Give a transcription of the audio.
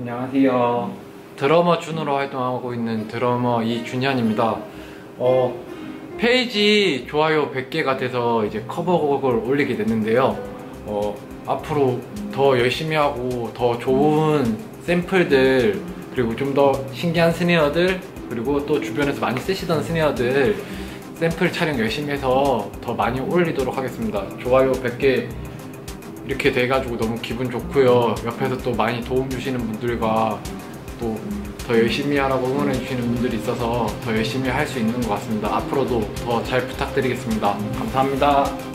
안녕하세요. 드러머 준으로 활동하고 있는 드러머 이준현입니다. 페이지 좋아요 100개가 돼서 이제 커버곡을 올리게 됐는데요. 앞으로 더 열심히 하고 더 좋은 샘플들, 그리고 좀 더 신기한 스네어들, 그리고 또 주변에서 많이 쓰시던 스네어들 샘플 촬영 열심히 해서 더 많이 올리도록 하겠습니다. 좋아요 100개 이렇게 돼가지고 너무 기분 좋고요. 옆에서 또 많이 도움 주시는 분들과 또 더 열심히 하라고 응원해 주시는 분들이 있어서 더 열심히 할 수 있는 것 같습니다. 앞으로도 더 잘 부탁드리겠습니다. 감사합니다.